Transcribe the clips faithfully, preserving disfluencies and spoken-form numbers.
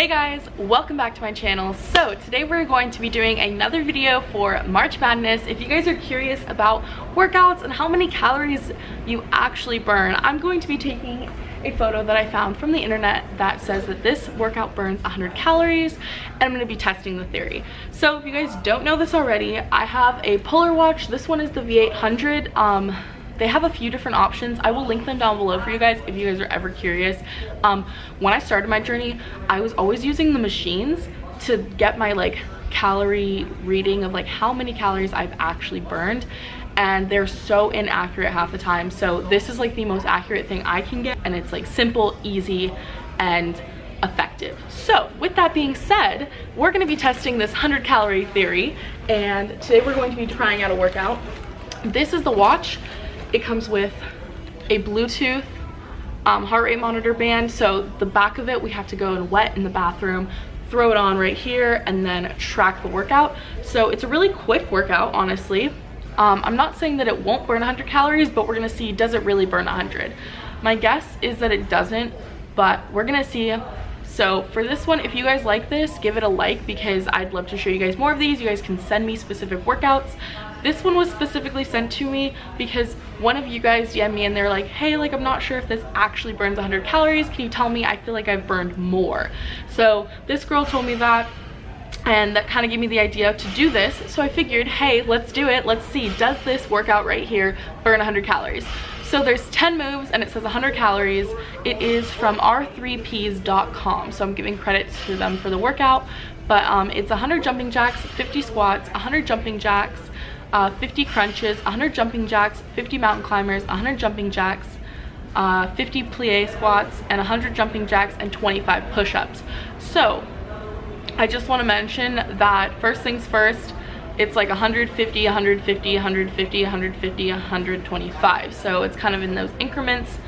Hey guys, welcome back to my channel. So today we're going to be doing another video for March Madness. If you guys are curious about workouts and how many calories you actually burn, I'm going to be taking a photo that I found from the internet that says that this workout burns one hundred calories, and I'm going to be testing the theory. So if you guys don't know this already, I have a Polar watch. This one is the V eight hundred. Um, They have a few different options. I will link them down below for you guys if you guys are ever curious. Um, when I started my journey, I was always using the machines to get my like calorie reading of like how many calories I've actually burned, and they're so inaccurate half the time. So this is like the most accurate thing I can get, and it's like simple, easy, and effective. So with that being said, we're gonna be testing this one hundred calorie theory, and today we're going to be trying out a workout. This is the watch. It comes with a Bluetooth um, heart rate monitor band, so the back of it we have to go and wet in the bathroom, throw it on right here, and then track the workout. So it's a really quick workout, honestly. Um, I'm not saying that it won't burn one hundred calories, but we're gonna see, does it really burn one hundred? My guess is that it doesn't, but we're gonna see. So for this one, if you guys like this, give it a like because I'd love to show you guys more of these. You guys can send me specific workouts. This one was specifically sent to me because one of you guys D M'd me and they're like, hey, like I'm not sure if this actually burns one hundred calories. Can you tell me? I feel like I've burned more. So this girl told me that, and that kind of gave me the idea to do this. So I figured, hey, let's do it. Let's see, does this workout right here burn one hundred calories? So there's ten moves and it says one hundred calories. It is from r three p s dot com. So I'm giving credit to them for the workout, but um, it's one hundred jumping jacks, fifty squats, one hundred jumping jacks, uh, fifty crunches, one hundred jumping jacks, fifty mountain climbers, one hundred jumping jacks, uh, fifty plie squats, and one hundred jumping jacks and twenty-five push-ups. So I just want to mention that first things first, it's like one hundred fifty, one hundred fifty, one hundred fifty, one hundred fifty, one hundred twenty-five. So it's kind of in those increments.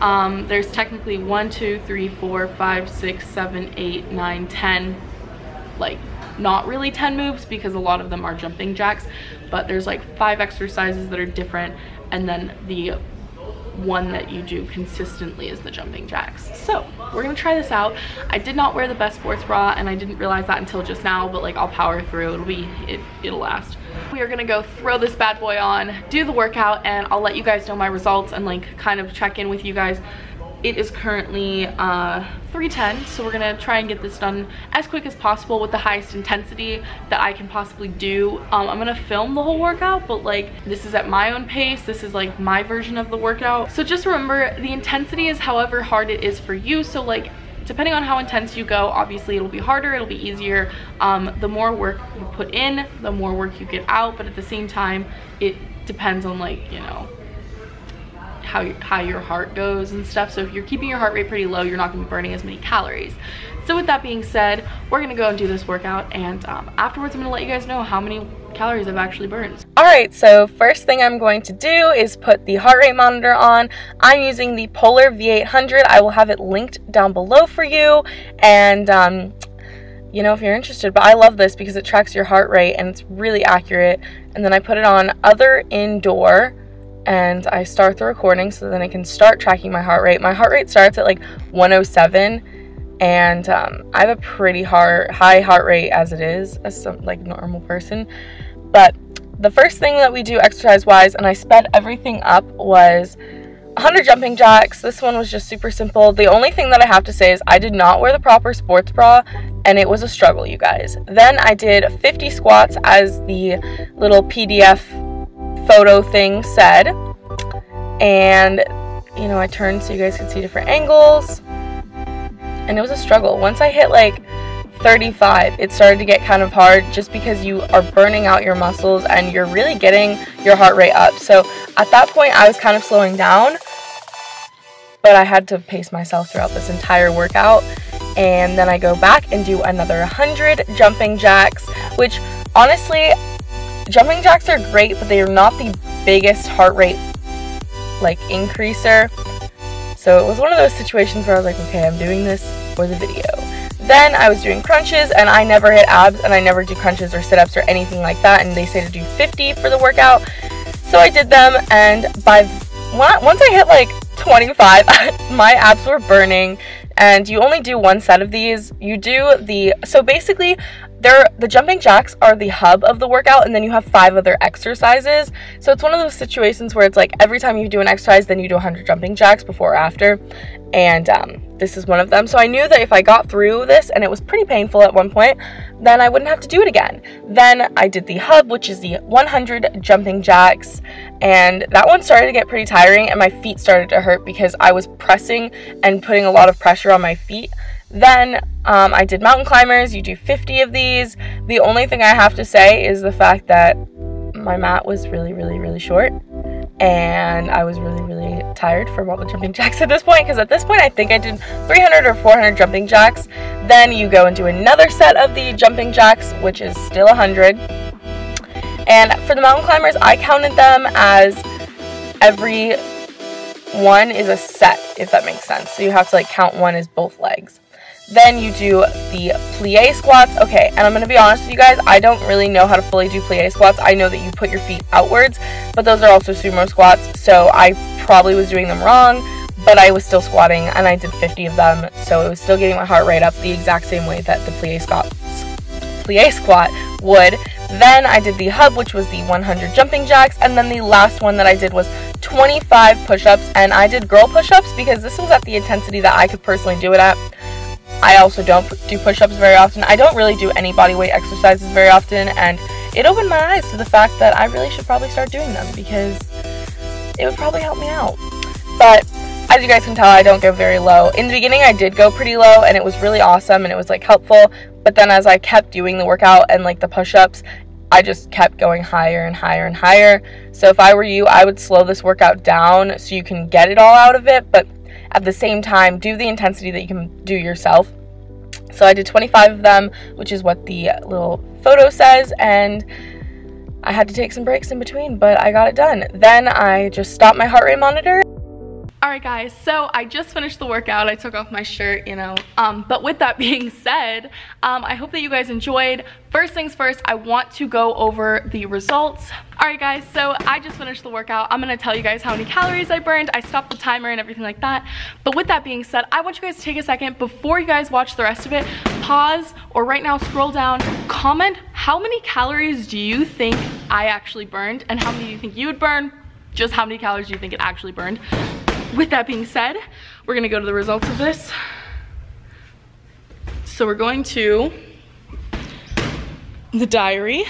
Um, there's technically one, two, three, four, five, six, seven, eight, nine, ten, like not really ten moves because a lot of them are jumping jacks, but there's like five exercises that are different, and then the one that you do consistently is the jumping jacks. So we're gonna try this out. I did not wear the best sports bra, and I didn't realize that until just now, but like I'll power through. It'll be it, it'll last. We are gonna go throw this bad boy on, do the workout, and I'll let you guys know my results and like kind of check in with you guys. It is currently uh three ten, so we're gonna try and get this done as quick as possible with the highest intensity that I can possibly do. um I'm gonna film the whole workout, but like this is at my own pace. This is like my version of the workout, so just remember the intensity is however hard it is for you. So like depending on how intense you go, obviously it'll be harder, it'll be easier. Um the more work you put in, the more work you get out, but at the same time it depends on like, you know, How, how your heart goes and stuff. So if you're keeping your heart rate pretty low, you're not gonna be burning as many calories. So with that being said, we're gonna go and do this workout, and um, afterwards I'm gonna let you guys know how many calories I've actually burned. All right, so first thing I'm going to do is put the heart rate monitor on. I'm using the Polar V eight hundred. I will have it linked down below for you, and um, you know, if you're interested, but I love this because it tracks your heart rate and it's really accurate. And then I put it on other indoor, and I start the recording so then I can start tracking my heart rate. My heart rate starts at like one oh seven, and um, I have a pretty hard, high heart rate as it is, as some like normal person. But the first thing that we do exercise wise, and I sped everything up, was one hundred jumping jacks. This one was just super simple. The only thing that I have to say is I did not wear the proper sports bra, and it was a struggle, you guys. Then I did fifty squats as the little P D F photo thing said, and you know, I turned so you guys could see different angles, and it was a struggle. Once I hit like thirty-five, it started to get kind of hard just because you are burning out your muscles and you're really getting your heart rate up. So at that point I was kind of slowing down, but I had to pace myself throughout this entire workout. And then I go back and do another one hundred jumping jacks, which honestly, jumping jacks are great, but they are not the biggest heart rate like increaser. So it was one of those situations where I was like, okay, I'm doing this for the video. Then I was doing crunches, and I never hit abs, and I never do crunches or sit-ups or anything like that, and they say to do fifty for the workout. So I did them, and by once I hit like twenty-five, my abs were burning. and you only do one set of these. You do the, so basically they're, the jumping jacks are the hub of the workout, and then you have five other exercises. So it's one of those situations where it's like every time you do an exercise, then you do one hundred jumping jacks before or after, and um, this is one of them. So I knew that if I got through this, and it was pretty painful at one point, then I wouldn't have to do it again. Then I did the hub, which is the one hundred jumping jacks, and that one started to get pretty tiring, and my feet started to hurt because I was pressing and putting a lot of pressure on my feet. Then um, I did mountain climbers. You do fifty of these. The only thing I have to say is the fact that my mat was really, really, really short, and I was really, really tired from all the jumping jacks at this point, because at this point I think I did three hundred or four hundred jumping jacks. Then you go and do another set of the jumping jacks, which is still one hundred. And for the mountain climbers, I counted them as every one is a set, if that makes sense. So you have to like count one as both legs. Then you do the plie squats. Okay, and I'm going to be honest with you guys, I don't really know how to fully do plie squats. I know that you put your feet outwards, but those are also sumo squats, so I probably was doing them wrong, but I was still squatting, and I did fifty of them, so it was still getting my heart rate up the exact same way that the plie squat, plie squat would. Then I did the hub, which was the one hundred jumping jacks, and then the last one that I did was twenty-five push-ups, and I did girl push-ups because this was at the intensity that I could personally do it at. I also don't do push-ups very often. I don't really do any bodyweight exercises very often, and it opened my eyes to the fact that I really should probably start doing them because it would probably help me out. But as you guys can tell, I don't go very low. In the beginning, I did go pretty low, and it was really awesome, and it was like helpful. But then as I kept doing the workout and like the push-ups, I just kept going higher and higher and higher. So if I were you, I would slow this workout down so you can get it all out of it, but at the same time, do the intensity that you can do yourself. So I did twenty-five of them, which is what the little photo says, and I had to take some breaks in between, but I got it done. Then I just stopped my heart rate monitor. Alright guys, so I just finished the workout. I took off my shirt, you know, um, but with that being said, um, I hope that you guys enjoyed. First things first, I want to go over the results. Alright guys, so I just finished the workout. I'm going to tell you guys how many calories I burned. I stopped the timer and everything like that. But with that being said, I want you guys to take a second before you guys watch the rest of it, pause, or right now scroll down, comment how many calories do you think I actually burned, and how many do you think you would burn, just how many calories do you think it actually burned. With that being said, we're gonna go to the results of this. So we're going to the diary,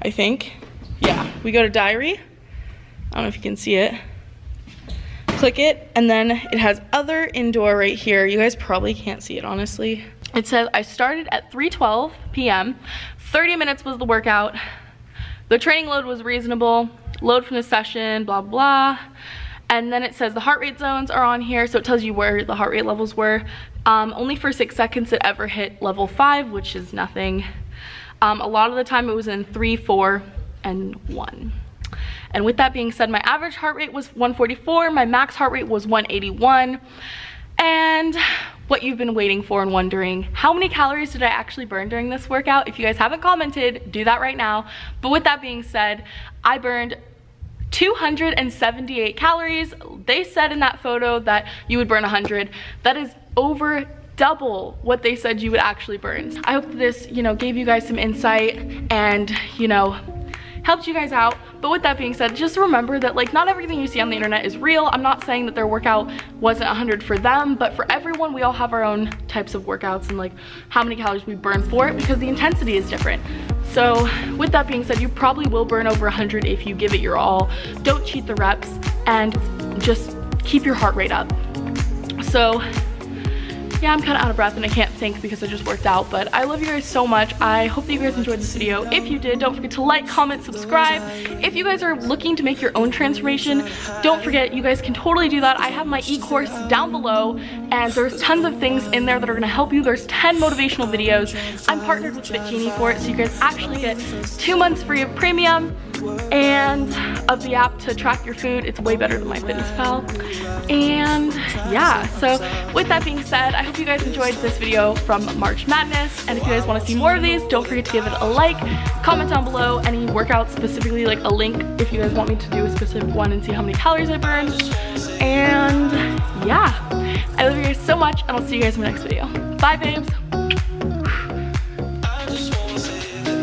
I think. Yeah, we go to diary. I don't know if you can see it. Click it, and then it has other indoor right here. You guys probably can't see it, honestly. It says, I started at three twelve p m thirty minutes was the workout. The training load was reasonable. Load from the session, blah, blah. And then it says the heart rate zones are on here, so it tells you where the heart rate levels were. Um, only for six seconds it ever hit level five, which is nothing. Um, a lot of the time it was in three, four, and one. And with that being said, my average heart rate was one forty-four, my max heart rate was one eighty-one. And what you've been waiting for and wondering, how many calories did I actually burn during this workout? If you guys haven't commented, do that right now. But with that being said, I burned two hundred seventy-eight calories. They said in that photo that you would burn one hundred. That is over double what they said you would actually burn. I hope this, you know, gave you guys some insight and, you know, helped you guys out. But with that being said, just remember that like not everything you see on the internet is real. I'm not saying that their workout wasn't one hundred for them, but for everyone, we all have our own types of workouts and like how many calories we burn for it because the intensity is different. So with that being said, you probably will burn over one hundred if you give it your all. Don't cheat the reps and just keep your heart rate up. So yeah, I'm kind of out of breath and I can't think because I just worked out, but I love you guys so much. I hope that you guys enjoyed this video. If you did, don't forget to like, comment, subscribe. If you guys are looking to make your own transformation, don't forget, you guys can totally do that. I have my e-course down below and there's tons of things in there that are gonna help you. There's ten motivational videos. I'm partnered with FitGenie for it, so you guys actually get two months free of premium and of the app to track your food. It's way better than MyFitnessPal. And yeah, so with that being said, I hope you guys enjoyed this video from March Madness, and if you guys want to see more of these, don't forget to give it a like, comment down below any workouts, specifically like a link if you guys want me to do a specific one and see how many calories I burned. And yeah, I love you guys so much, and I'll see you guys in my next video. Bye babes.